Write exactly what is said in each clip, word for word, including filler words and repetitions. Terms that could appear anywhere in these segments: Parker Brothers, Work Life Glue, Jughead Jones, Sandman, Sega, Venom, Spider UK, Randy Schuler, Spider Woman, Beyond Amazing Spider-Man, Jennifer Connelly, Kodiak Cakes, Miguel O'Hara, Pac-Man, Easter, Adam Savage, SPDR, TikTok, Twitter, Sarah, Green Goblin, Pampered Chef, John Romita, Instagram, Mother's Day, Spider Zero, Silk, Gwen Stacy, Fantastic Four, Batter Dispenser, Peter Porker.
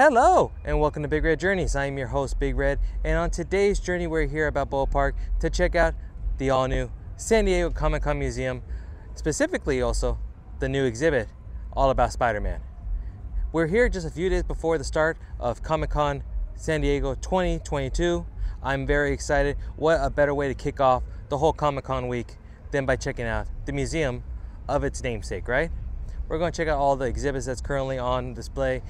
Hello and welcome to Big Red Journeys. I am your host, Big Red, and on today's journey we're here about Ballpark to check out the all-new San Diego Comic-Con Museum, specifically also the new exhibit, all about Spider-Man. We're here just a few days before the start of Comic-Con San Diego twenty twenty-two. I'm very excited. What a better way to kick off the whole Comic-Con week than by checking out the museum of its namesake, right? We're going to check out all the exhibits that's currently on display.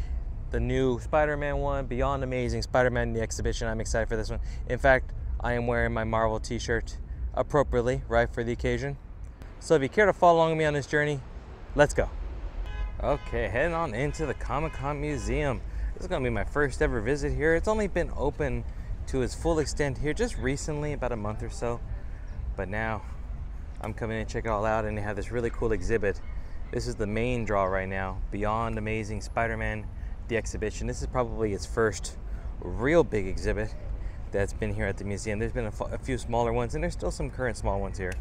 The new Spider-Man one, Beyond Amazing Spider-Man, the exhibition. I'm excited for this one. In fact, I am wearing my Marvel t-shirt appropriately, right, for the occasion. So if you care to follow along with me on this journey, let's go. Okay, heading on into the Comic-Con Museum. This is going to be my first ever visit here. It's only been open to its full extent here just recently, about a month or so. But now I'm coming in to check it all out, and they have this really cool exhibit. This is the main draw right now, Beyond Amazing Spider-Man, the exhibition. This is probably its first real big exhibit that's been here at the museum. There's been a, a few smaller ones, and there's still some current small ones here,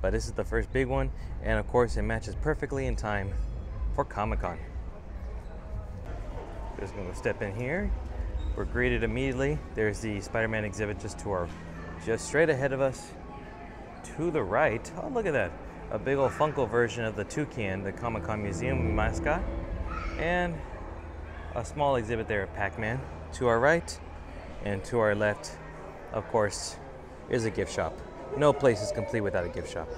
but this is the first big one, and of course it matches perfectly in time for Comic-Con. Just gonna step in here. We're greeted immediately. There's the Spider-Man exhibit just to our just straight ahead of us to the right. Oh, look at that, a big old Funko version of the toucan, the Comic-Con Museum mascot, and a small exhibit there of Pac-Man to our right, and to our left, of course, is a gift shop. No place is complete without a gift shop.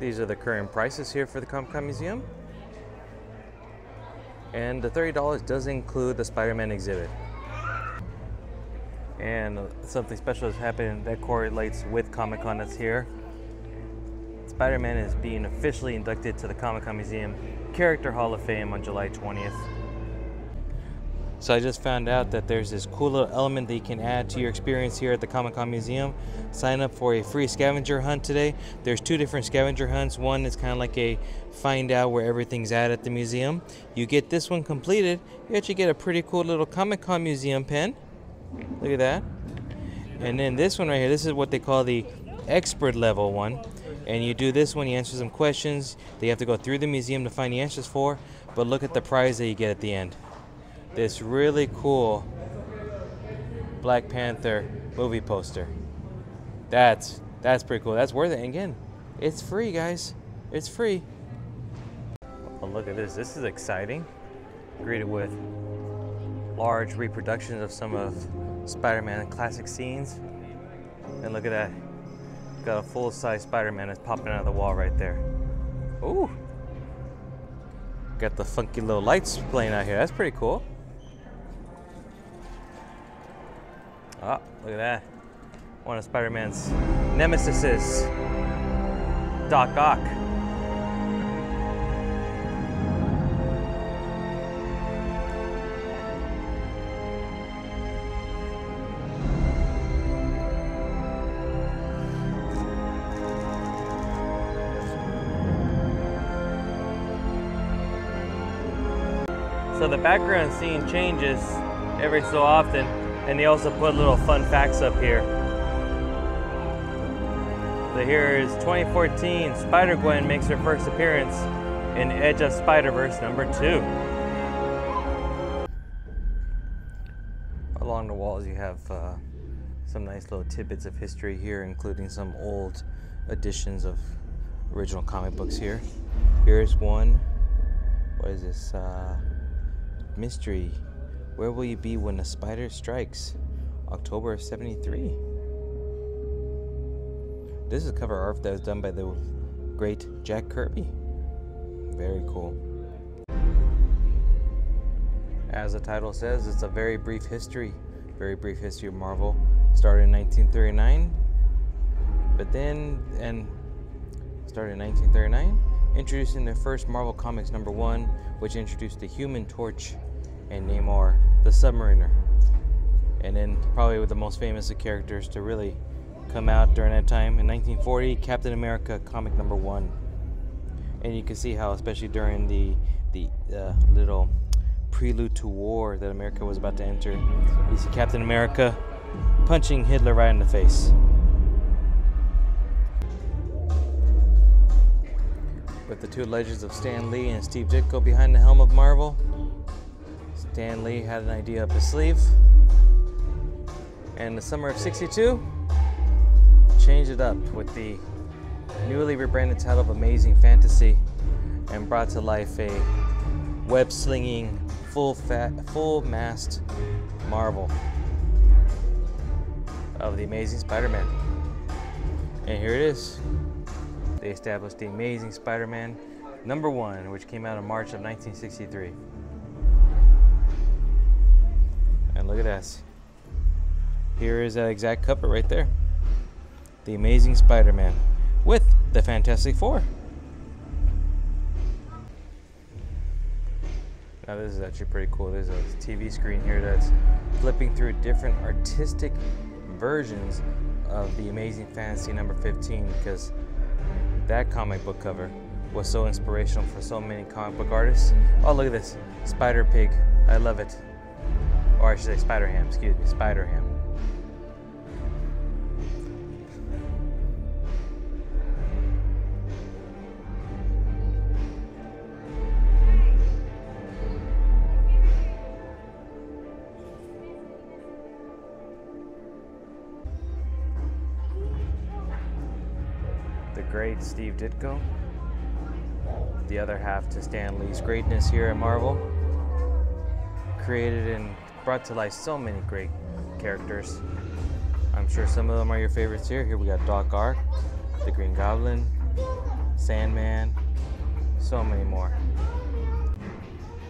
These are the current prices here for the Comic-Con Museum. And the thirty dollars does include the Spider-Man exhibit. And something special has happened that correlates with Comic-Con that's here. Spider-Man is being officially inducted to the Comic-Con Museum Character Hall of Fame on July twentieth. So I just found out that there's this cool little element that you can add to your experience here at the Comic-Con Museum. Sign up for a free scavenger hunt today. There's two different scavenger hunts. One is kind of like a find out where everything's at at the museum. You get this one completed, you actually get a pretty cool little Comic-Con Museum pen. Look at that. And then this one right here, this is what they call the expert level one. And you do this when you answer some questions that you have to go through the museum to find the answers for, but look at the prize that you get at the end. This really cool Black Panther movie poster. That's that's pretty cool. That's worth it. And again, it's free, guys. It's free. Oh, look at this. This is exciting. Greeted with large reproductions of some of Spider-Man classic scenes. And look at that. Got a full-size Spider-Man that's popping out of the wall right there. Ooh. Got the funky little lights playing out here. That's pretty cool. Ah, look at that. One of Spider-Man's nemesis, Doc Ock. So the background scene changes every so often, and they also put little fun facts up here. So here is twenty fourteen, Spider-Gwen makes her first appearance in Edge of Spider-Verse number two. Along the walls you have uh, some nice little tidbits of history here, including some old editions of original comic books here. Here's one, what is this? Uh, Mystery. Where will you be when a spider strikes? October of seventy-three. This is cover art that was done by the great Jack Kirby. Very cool. As the title says, it's a very brief history. Very brief history of Marvel. Started in nineteen thirty-nine. But then, and started in nineteen thirty-nine. Introducing their first Marvel Comics number one, which introduced the Human Torch and Namor the Submariner. And then probably with the most famous of characters to really come out during that time. In nineteen forty, Captain America comic number one. And you can see how, especially during the, the uh, little prelude to war that America was about to enter, you see Captain America punching Hitler right in the face. With the two legends of Stan Lee and Steve Ditko behind the helm of Marvel, Stan Lee had an idea up his sleeve. And the summer of sixty-two, changed it up with the newly rebranded title of Amazing Fantasy and brought to life a web-slinging, full-fat, full-mast marvel of the Amazing Spider-Man. And here it is. They established the Amazing Spider-Man number one, which came out in March of nineteen sixty-three. And look at us. Here is that exact cover right there. The Amazing Spider-Man with the Fantastic Four. Now this is actually pretty cool. There's a T V screen here that's flipping through different artistic versions of the Amazing Fantasy number fifteen, because that comic book cover was so inspirational for so many comic book artists. Oh, look at this. Spider-Pig. I love it. Or I should say Spider-Ham. Excuse me. Spider-Ham. Great Steve Ditko, the other half to Stan Lee's greatness here at Marvel, created and brought to life so many great characters. I'm sure some of them are your favorites here. Here we got Doc Ock, the Green Goblin, Sandman, so many more.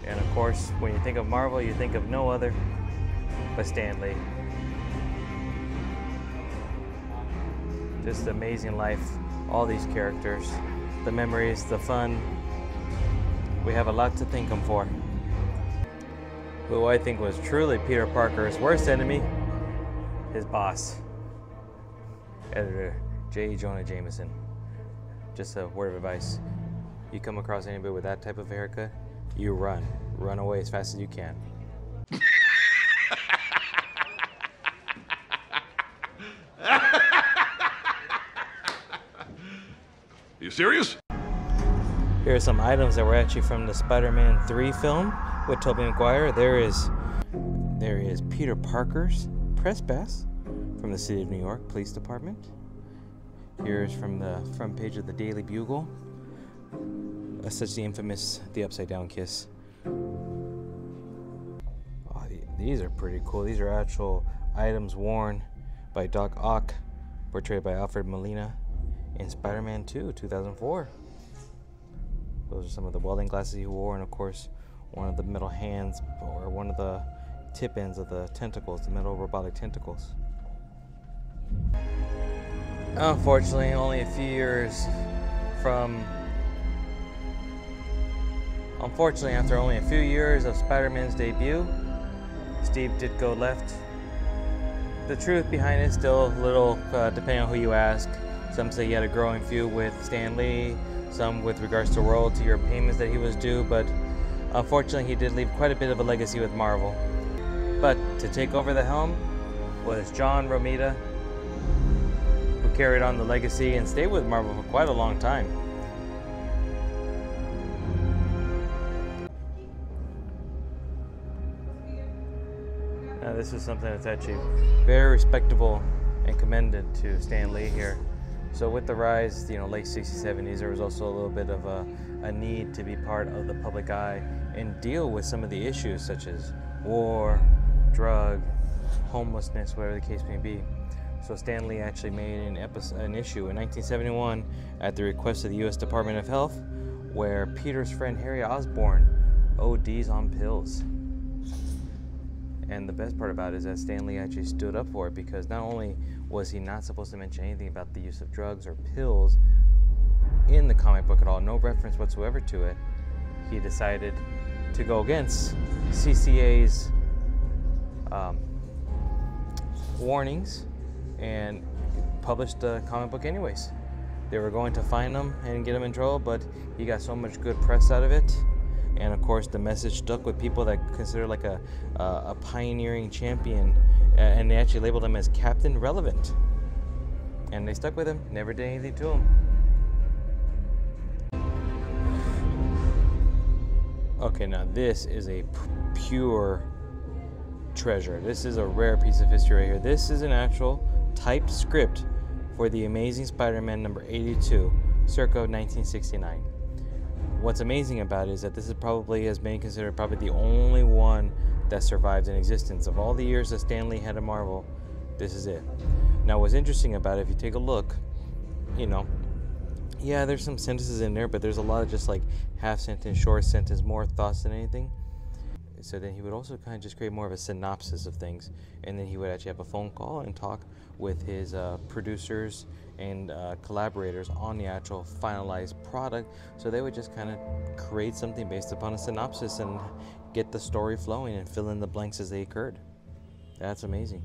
And of course, when you think of Marvel, you think of no other but Stan Lee. Just amazing life. All these characters, the memories, the fun. We have a lot to thank him for. Who I think was truly Peter Parker's worst enemy, his boss, editor J. Jonah Jameson. Just a word of advice. You come across anybody with that type of haircut, you run. Run away as fast as you can. You serious? Here are some items that were actually from the Spider-Man three film with Toby Maguire. There is, there is Peter Parker's press pass from the City of New York Police Department. Here is from the front page of the Daily Bugle, uh, such the infamous The Upside Down Kiss. Oh, these are pretty cool. These are actual items worn by Doc Ock, portrayed by Alfred Molina in Spider-Man two, two thousand four. Those are some of the welding glasses he wore, and of course, one of the metal hands, or one of the tip ends of the tentacles, the metal robotic tentacles. Unfortunately, only a few years from... Unfortunately, after only a few years of Spider-Man's debut, Steve Ditko left. The truth behind it still a little, uh, depending on who you ask. Some say he had a growing feud with Stan Lee, some with regards to royalty or payments that he was due, but unfortunately he did leave quite a bit of a legacy with Marvel. But to take over the helm was John Romita, who carried on the legacy and stayed with Marvel for quite a long time. Now this is something that's actually very respectable and commended to Stan Lee here. So with the rise, you know, late sixties, seventies, there was also a little bit of a, a need to be part of the public eye and deal with some of the issues such as war, drug, homelessness, whatever the case may be. So Stan Lee actually made an, episode, an issue in nineteen seventy-one at the request of the U S Department of Health, where Peter's friend Harry Osborn O Ds on pills. And the best part about it is that Stan Lee actually stood up for it, because not only was he not supposed to mention anything about the use of drugs or pills in the comic book at all, no reference whatsoever to it, he decided to go against C C A's um, warnings and published the comic book anyways. They were going to fine him and get him in trouble, but he got so much good press out of it. And of course, the message stuck with people that consider like a, uh, a pioneering champion, and they actually labeled him as Captain Relevant. And they stuck with him, never did anything to him. Okay, now this is a pure treasure. This is a rare piece of history right here. This is an actual typed script for The Amazing Spider-Man number eighty-two, circa nineteen sixty-nine. What's amazing about it is that this is probably, as many consider, probably the only one that survives in existence. Of all the years that Stan Lee had at Marvel, this is it. Now, what's interesting about it, if you take a look, you know, yeah, there's some sentences in there, but there's a lot of just like half sentence, short sentence, more thoughts than anything. So then he would also kind of just create more of a synopsis of things, and then he would actually have a phone call and talk with his uh, producers and uh, collaborators on the actual finalized product. So they would just kind of create something based upon a synopsis and get the story flowing and fill in the blanks as they occurred. That's amazing.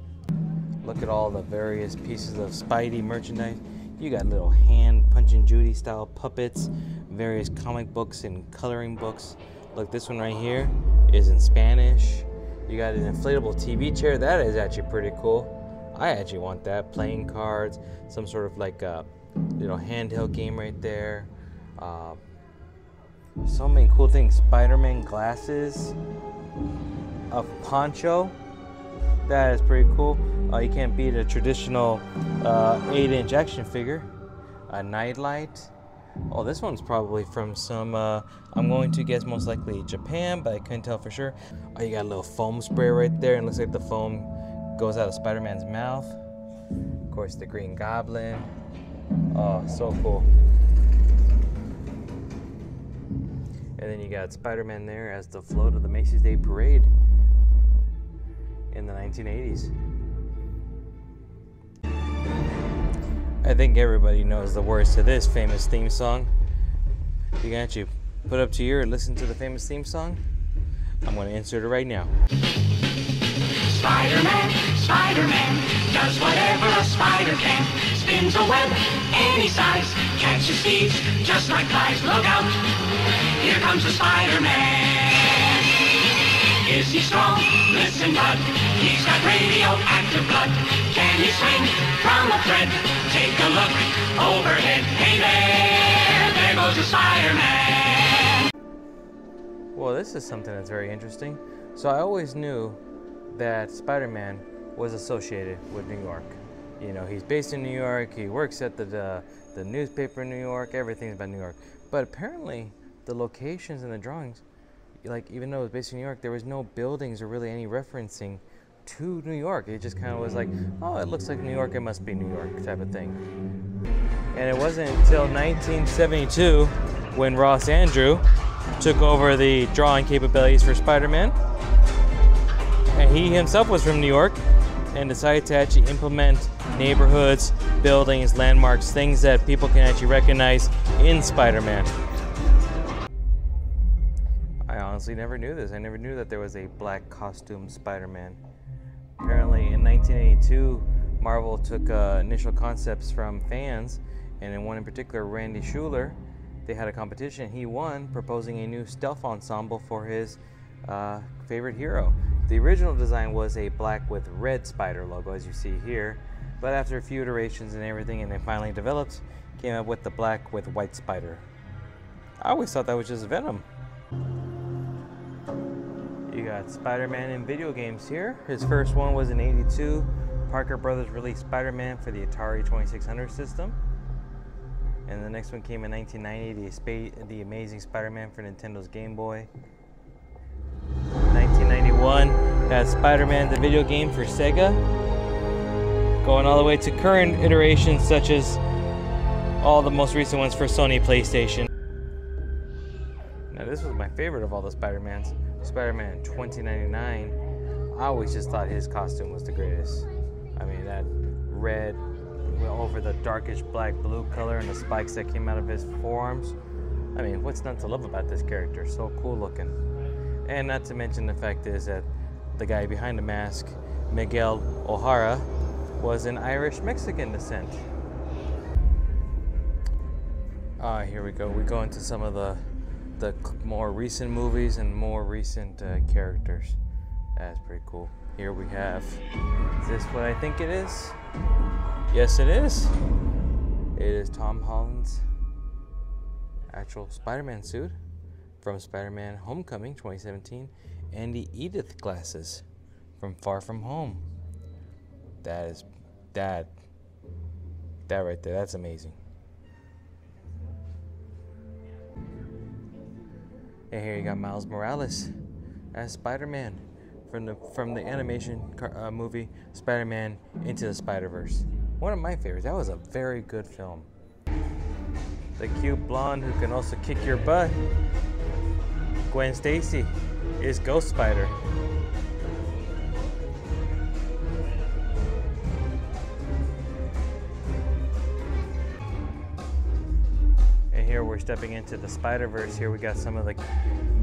Look at all the various pieces of Spidey merchandise. You got little hand Punching Judy style puppets, various comic books and coloring books. Look, this one right here is in Spanish. You got an inflatable T V chair. That is actually pretty cool. I actually want that. Playing cards, some sort of like a little handheld game right there. Uh, so many cool things. Spider-Man glasses, a poncho. That is pretty cool. Uh, you can't beat a traditional uh, eight inch action figure. A nightlight. Oh, this one's probably from some, uh, I'm going to guess most likely Japan, but I couldn't tell for sure. Oh, you got a little foam spray right there, and looks like the foam goes out of Spider-Man's mouth. Of course, the Green Goblin. Oh, so cool. And then you got Spider-Man there as the float of the Macy's Day Parade in the nineteen eighties. I think everybody knows the words to this famous theme song. You can actually put up to your and listen to the famous theme song. I'm going to insert it right now. Spider-Man, Spider-Man, does whatever a spider can. Spins a web any size, catches thieves just like flies. Look out, here comes the Spider-Man. Is he strong? Listen, bud, he's got radioactive blood. Can he swing from a thread? Take a look overhead. Hey there, there goes the Spider-Man. Well, this is something that's very interesting. So I always knew that Spider-Man was associated with New York. You know, he's based in New York, he works at the, the, the newspaper in New York, everything's about New York. But apparently, the locations and the drawings, like even though it was based in New York, there was no buildings or really any referencing to New York. It just kind of was like, oh, it looks like New York, it must be New York type of thing. And it wasn't until nineteen seventy-two when Ross Andrew took over the drawing capabilities for Spider-Man. And he himself was from New York and decided to actually implement neighborhoods, buildings, landmarks, things that people can actually recognize in Spider-Man. I honestly never knew this. I never knew that there was a black costume Spider-Man. Apparently in nineteen eighty-two, Marvel took uh, initial concepts from fans, and in one in particular, Randy Schuler, they had a competition. He won, proposing a new stealth ensemble for his uh, favorite hero. The original design was a black with red spider logo, as you see here, but after a few iterations and everything, and they finally developed, came up with the black with white spider. I always thought that was just Venom. You got Spider-Man in video games here. His first one was in eighty-two. Parker Brothers released Spider-Man for the Atari twenty-six hundred system. And the next one came in nineteen ninety, the, the Amazing Spider-Man for Nintendo's Game Boy. nineteen ninety-one, that's Spider-Man the video game for Sega, going all the way to current iterations such as all the most recent ones for Sony PlayStation. Now this was my favorite of all the Spider-Mans, Spider-Man twenty ninety-nine. I always just thought his costume was the greatest. I mean, that red over the darkish black blue color and the spikes that came out of his forearms. I mean, what's not to love about this character? So cool looking. And not to mention the fact is that the guy behind the mask, Miguel O'Hara, was an Irish-Mexican descent. Ah, here we go. We go into some of the, the more recent movies and more recent uh, characters. That's pretty cool. Here we have, is this what I think it is? Yes, it is. It is Tom Holland's actual Spider-Man suit from Spider-Man Homecoming twenty seventeen, and the Edith glasses from Far From Home. That is, that, that right there, that's amazing. And here you got Miles Morales as Spider-Man from the from the animation car, uh, movie Spider-Man Into the Spider-Verse. One of my favorites. That was a very good film. The cute blonde who can also kick your butt, Gwen Stacy, is Ghost Spider. And here we're stepping into the Spider-Verse. Here we got some of the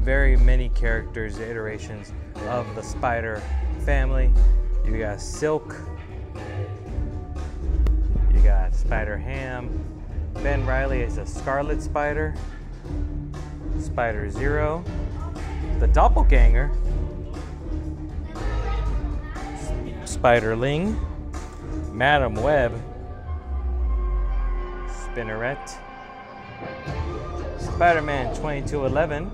very many characters, iterations of the Spider family. You got Silk, you got Spider-Ham, Ben Reilly is a Scarlet Spider, Spider Zero, the Doppelganger, Spiderling, Madam Web, Spinneret, Spider-Man twenty-two eleven,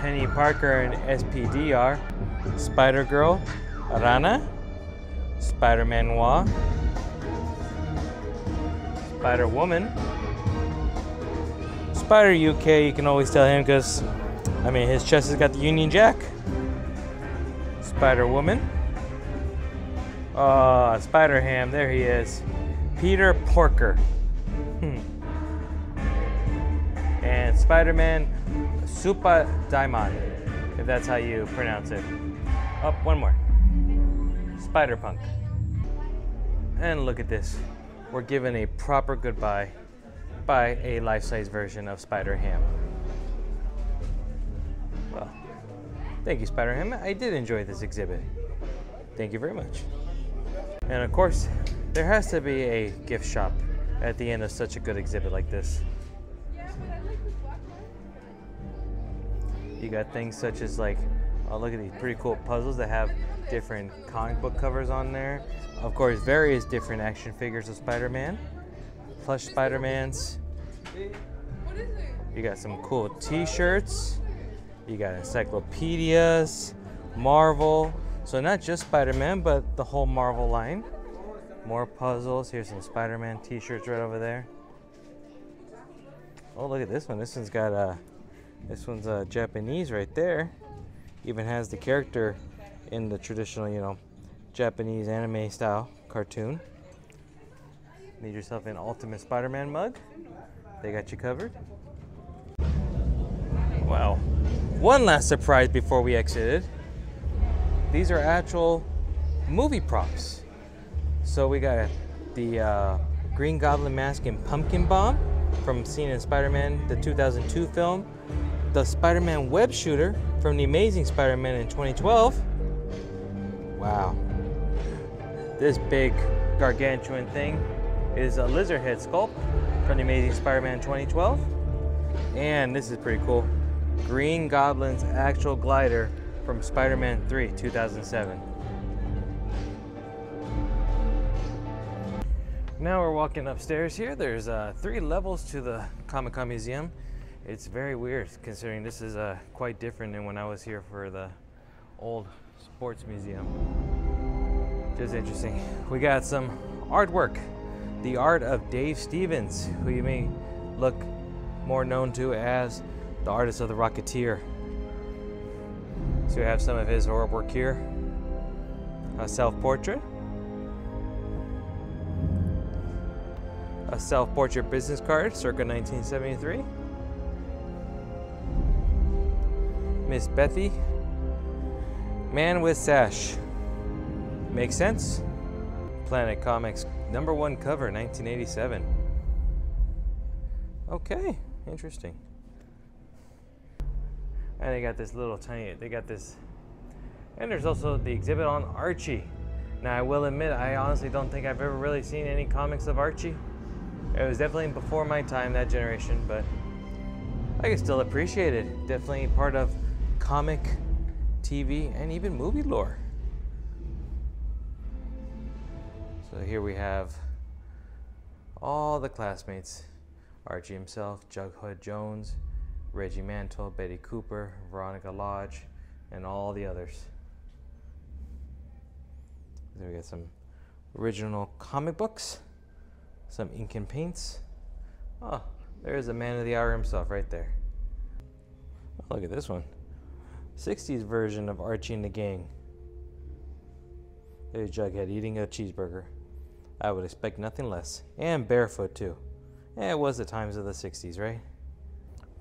Penny Parker and S P D R, Spider-Girl, Rana, Spider-Man Noir, Spider Woman, Spider U K, you can always tell him because, I mean, his chest has got the Union Jack. Spider Woman. Ah, oh, Spider Ham, there he is. Peter Porker. Hmm. And Spider Man Supa Daimon, if that's how you pronounce it. Oh, one more. Spider Punk. And look at this. We're given a proper goodbye by a life-size version of Spider-Ham. Well, thank you, Spider-Ham. I did enjoy this exhibit. Thank you very much. And of course, there has to be a gift shop at the end of such a good exhibit like this. You got things such as like, oh, look at these pretty cool puzzles that have different comic book covers on there. Of course, various different action figures of Spider-Man, plush Spider-Mans. You got some cool t-shirts. You got encyclopedias, Marvel. So not just Spider-Man, but the whole Marvel line. More puzzles. Here's some Spider-Man t-shirts right over there. Oh, look at this one. This one's got a, this one's a Japanese right there. Even has the character in the traditional, you know, Japanese anime style cartoon. Need yourself an Ultimate Spider-Man mug. They got you covered. Wow. One last surprise before we exited. These are actual movie props. So we got the uh, Green Goblin mask and Pumpkin Bomb from seen in Spider-Man, the two thousand two film. The Spider-Man web shooter from the Amazing Spider-Man in twenty twelve. Wow. This big gargantuan thing is a lizard head sculpt from the Amazing Spider-Man twenty twelve. And this is pretty cool. Green Goblin's actual glider from Spider-Man three, two thousand seven. Now we're walking upstairs here. There's uh, three levels to the Comic-Con Museum. It's very weird considering this is uh, quite different than when I was here for the old sports museum. Just interesting. We got some artwork. The art of Dave Stevens, who you may look more known to as the artist of the Rocketeer. So we have some of his artwork here. A self-portrait. A self-portrait business card, circa nineteen seventy-three. Miss Bethy, man with sash. Makes sense. Planet Comics number one cover, nineteen eighty-seven. Okay, interesting. And they got this little tiny, they got this, and there's also the exhibit on Archie. Now I will admit, I honestly don't think I've ever really seen any comics of Archie. It was definitely before my time, that generation, but I can still appreciate it. Definitely part of comic, T V, and even movie lore. So here we have all the classmates. Archie himself, Jughead Jones, Reggie Mantle, Betty Cooper, Veronica Lodge, and all the others. There we got some original comic books, some ink and paints. Oh, there's the man of the hour himself right there. Oh, look at this one. sixties version of Archie and the Gang. There's Jughead eating a cheeseburger. I would expect nothing less. And barefoot too. Yeah, it was the times of the sixties, right?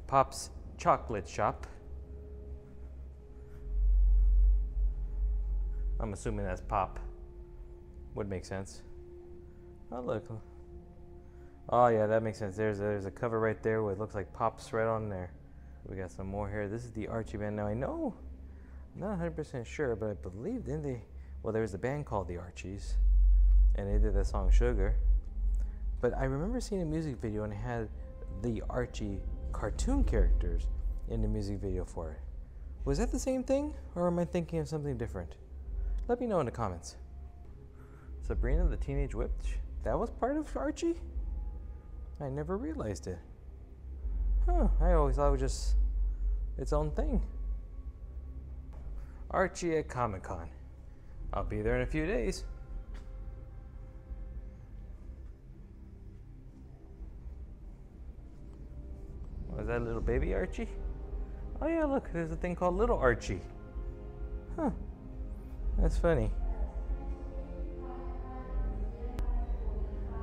Pop's Chocolate Shop. I'm assuming that's Pop. Would make sense. Oh, look. Oh yeah, that makes sense. There's a, there's a cover right there where it looks like Pop's right on there. We got some more here. This is the Archie band. Now I know, I'm not one hundred percent sure, but I believe didn't they? Well, there was a band called the Archies, and they did the song Sugar. But I remember seeing a music video and it had the Archie cartoon characters in the music video for it. Was that the same thing, or am I thinking of something different? Let me know in the comments. Sabrina the Teenage Witch, that was part of Archie? I never realized it. Huh, I always thought it was just its own thing. Archie at Comic-Con. I'll be there in a few days. Was that little baby Archie? Oh yeah, look, there's a thing called Little Archie. Huh, that's funny.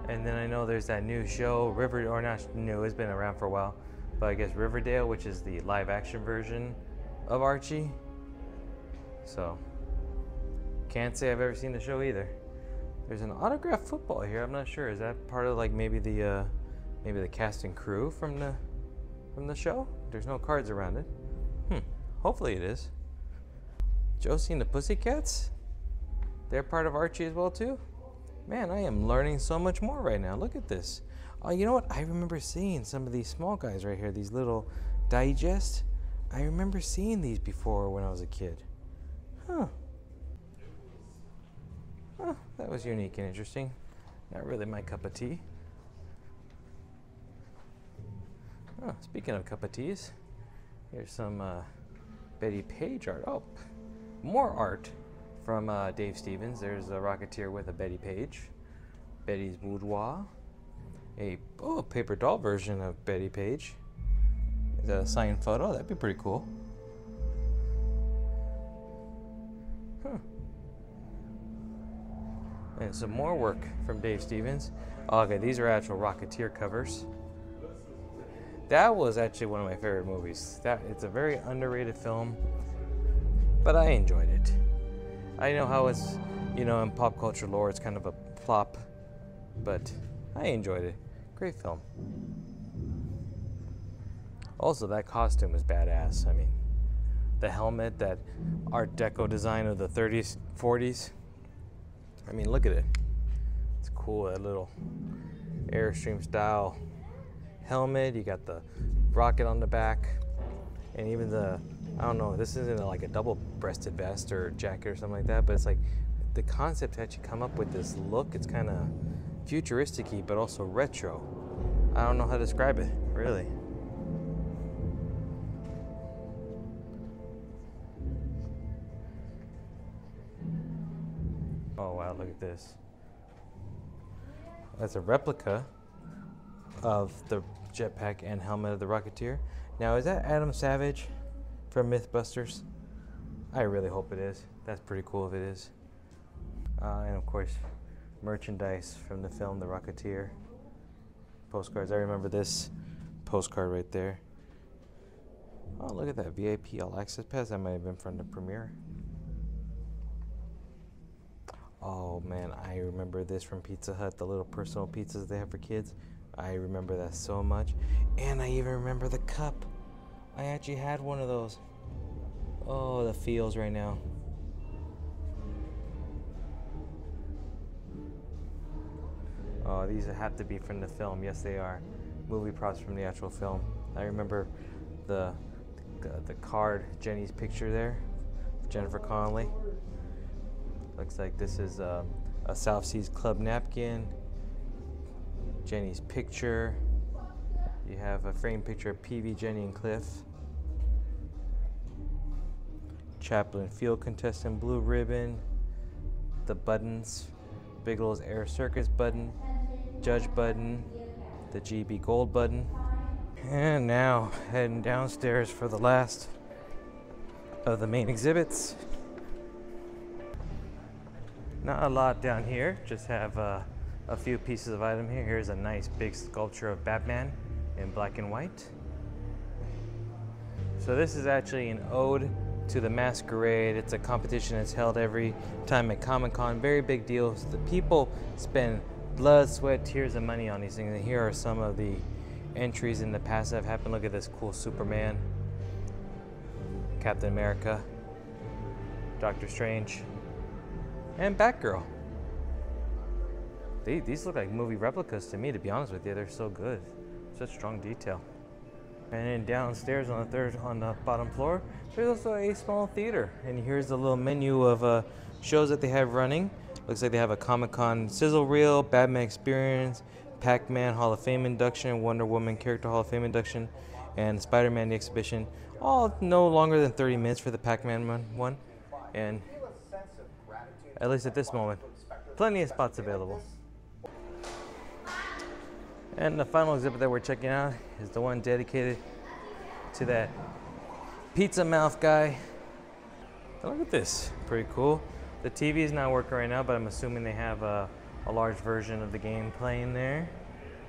And then I know there's that new show, Riverdale, or not new, it's been around for a while, but I guess Riverdale, which is the live action version of Archie. So, can't say I've ever seen the show either. There's an autographed football here, I'm not sure. Is that part of like maybe the, uh, maybe the cast and crew from the, from the show? There's no cards around it. Hmm, hopefully it is. Josie and the Pussycats? They're part of Archie as well too? Man, I am learning so much more right now. Look at this. Oh, you know what? I remember seeing some of these small guys right here, these little digests. I remember seeing these before when I was a kid. Huh. Huh, that was unique and interesting. Not really my cup of tea. Oh, speaking of cup of teas, here's some uh, Betty Page art. Oh, more art. From uh, Dave Stevens. There's a Rocketeer with a Betty Page, Betty's Boudoir, a oh, paper doll version of Betty Page. Is that a signed photo? That'd be pretty cool. Huh. And some more work from Dave Stevens. Oh, okay, these are actual Rocketeer covers. That was actually one of my favorite movies. That it's a very underrated film, but I enjoyed it. I know how it's, you know, in pop culture lore, it's kind of a flop, but I enjoyed it. Great film. Also, that costume was badass. I mean, the helmet, that Art Deco design of the thirties, forties. I mean, look at it. It's cool, that little Airstream style helmet. You got the rocket on the back, and even the I don't know, this isn't like a double-breasted vest or jacket or something like that, but it's like the concept to actually come up with this look, it's kind of futuristic-y, but also retro. I don't know how to describe it, really. Oh wow, look at this. That's a replica of the jetpack and helmet of the Rocketeer. Now, is that Adam Savage? From Mythbusters? I really hope it is. That's pretty cool if it is. Uh, and of course, merchandise from the film The Rocketeer. Postcards. I remember this postcard right there. Oh, look at that V I P All Access Pass. That might have been from the premiere. Oh man, I remember this from Pizza Hut, the little personal pizzas they have for kids. I remember that so much. And I even remember the cup. I actually had one of those. Oh, the feels right now. Oh, these have to be from the film. Yes, they are. Movie props from the actual film. I remember the the, the card, Jenny's picture there, Jennifer Connelly. Looks like this is a, a South Seas Club napkin. Jenny's picture. You have a framed picture of P V, Jenny, and Cliff. Chaplin Field contestant blue ribbon. The buttons. Bigelow's Air Circus button. Judge button. The G B Gold button. And now heading downstairs for the last of the main exhibits. Not a lot down here, just have uh, a few pieces of item here. Here's a nice big sculpture of Batman in black and white. So this is actually an ode to the masquerade. It's a competition that's held every time at Comic-Con. Very big deal. So the people spend blood, sweat, tears, and money on these things. And here are some of the entries in the past that have happened. Look at this cool Superman, Captain America, Doctor Strange, and Batgirl. They, these look like movie replicas to me, to be honest with you. They're so good, such strong detail. And then downstairs on the third, on the bottom floor, there's also a small theater. And here's the little menu of uh, shows that they have running. Looks like they have a Comic-Con sizzle reel, Batman Experience, Pac-Man Hall of Fame induction, Wonder Woman Character Hall of Fame induction, and Spider-Man the exhibition. All no longer than thirty minutes for the Pac-Man one. And at least at this moment, plenty of spots available. And the final exhibit that we're checking out is the one dedicated to that pizza mouth guy. Now look at this, pretty cool. The T V is not working right now, but I'm assuming they have a, a large version of the game playing there.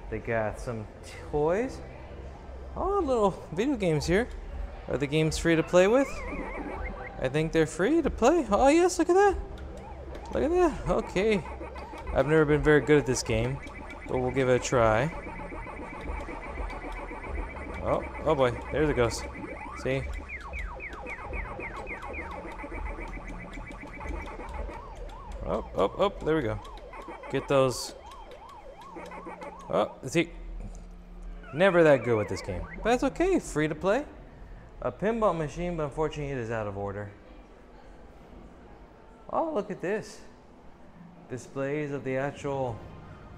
They got some toys. Oh, little video games here. Are the games free to play with? I think they're free to play. Oh yes, look at that. Look at that, okay. I've never been very good at this game, but we'll give it a try. Oh, oh boy, there it goes. See? Oh, oh, oh, there we go. Get those. Oh, see? Never that good with this game, but that's okay, free to play. A pinball machine, but unfortunately it is out of order. Oh, look at this. Displays of the actual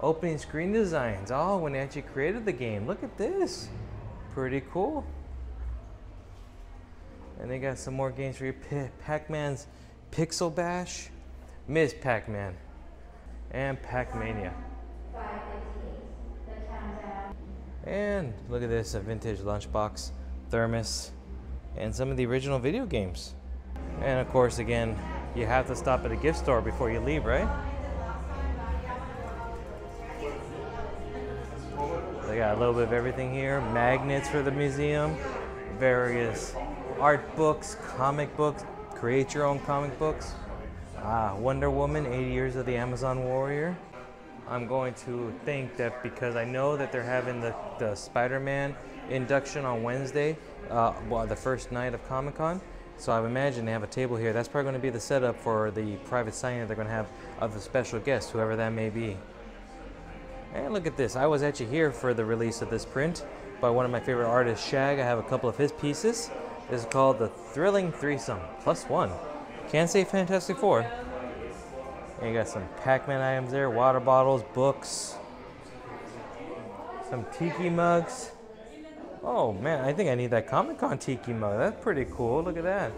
opening screen designs. Oh, when they actually created the game. Look at this. Pretty cool. And they got some more games for you. Pac-Man's Pixel Bash, Miz Pac-Man, and Pac-Mania. And look at this, a vintage lunchbox, thermos, and some of the original video games. And of course, again, you have to stop at a gift store before you leave, right? They got a little bit of everything here. Magnets for the museum, various art books, comic books, create your own comic books. Ah, Wonder Woman, eighty years of the Amazon Warrior. I'm going to think that because I know that they're having the, the Spider-Man induction on Wednesday, uh, well, the first night of Comic-Con. So I imagine they have a table here. That's probably going to be the setup for the private signing that they're going to have of the special guest, whoever that may be. And look at this. I was actually here for the release of this print by one of my favorite artists, Shag. I have a couple of his pieces. This is called The Thrilling Threesome, plus one. Can't say Fantastic Four. And you got some Pac-Man items there, water bottles, books, some tiki mugs. Oh man, I think I need that Comic-Con tiki mug. That's pretty cool. Look at that.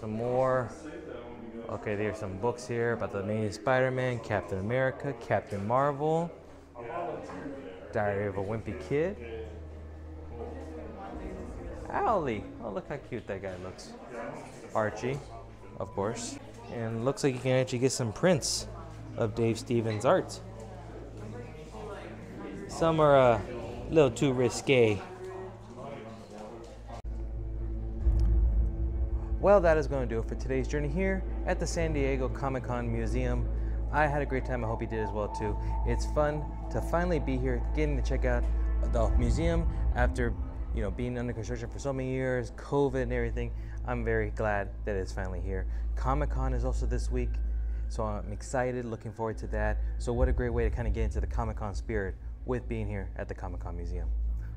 Some more. Okay, there's some books here about the Amazing Spider-Man, Captain America, Captain Marvel, Diary of a Wimpy Kid. Owly. Oh, look how cute that guy looks. Archie, of course. And looks like you can actually get some prints of Dave Stevens' art. Some are a little too risque. Well, that is going to do it for today's journey here at the San Diego Comic-Con Museum. I had a great time. I hope you did as well too. It's fun to finally be here, getting to check out the museum after, you know, being under construction for so many years, COVID and everything. I'm very glad that it's finally here. Comic-Con is also this week, so I'm excited, looking forward to that. So what a great way to kind of get into the Comic-Con spirit with being here at the Comic-Con Museum.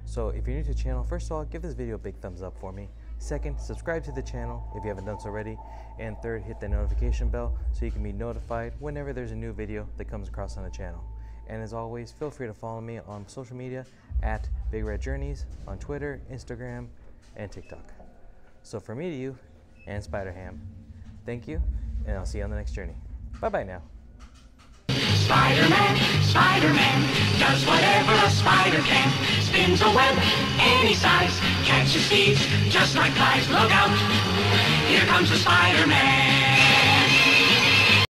So if you're new to the channel, first of all, give this video a big thumbs up for me. Second, subscribe to the channel if you haven't done so already. And third, hit the notification bell so you can be notified whenever there's a new video that comes across on the channel. And as always, feel free to follow me on social media at Big Red Journeys on Twitter, Instagram, and TikTok. So for me to you and Spider-Ham, thank you, and I'll see you on the next journey. Bye-bye now. Spider-Man, Spider-Man, does whatever a spider can. Spins a web any size, catches thieves just like flies. Look out, here comes the Spider-Man.